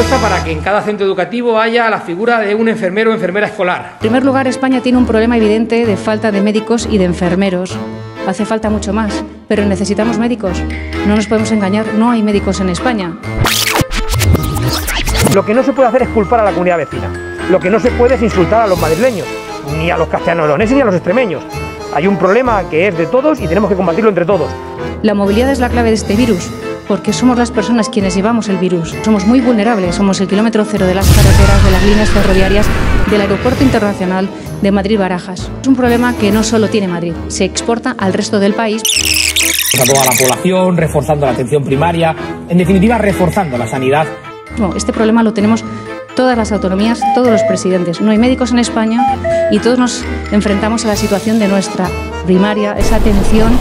propuesta para que en cada centro educativo haya la figura de un enfermero o enfermera escolar. En primer lugar, España tiene un problema evidente de falta de médicos y de enfermeros. Hace falta mucho más, pero necesitamos médicos. No nos podemos engañar, no hay médicos en España. Lo que no se puede hacer es culpar a la comunidad vecina. Lo que no se puede es insultar a los madrileños, ni a los castellanoleoneses ni a los extremeños. Hay un problema que es de todos y tenemos que combatirlo entre todos. La movilidad es la clave de este virus, porque somos las personas quienes llevamos el virus. Somos muy vulnerables, somos el kilómetro cero de las carreteras, de las líneas ferroviarias, del aeropuerto internacional de Madrid-Barajas. Es un problema que no solo tiene Madrid, se exporta al resto del país. A toda la población, reforzando la atención primaria, en definitiva reforzando la sanidad. Bueno, este problema lo tenemos todas las autonomías, todos los presidentes. No hay médicos en España y todos nos enfrentamos a la situación de nuestra primaria, esa atención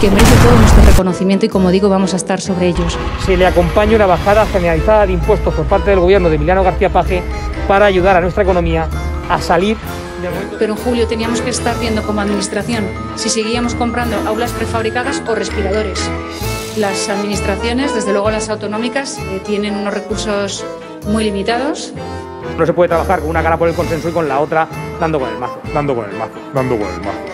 que merece todo nuestro reconocimiento y, como digo, vamos a estar sobre ellos. Se le acompaña una bajada generalizada de impuestos por parte del gobierno de Emiliano García Page para ayudar a nuestra economía a salir. Pero en julio teníamos que estar viendo como administración si seguíamos comprando aulas prefabricadas o respiradores. Las administraciones, desde luego las autonómicas, tienen unos recursos muy limitados. No se puede trabajar con una cara por el consenso y con la otra dando con el mazo.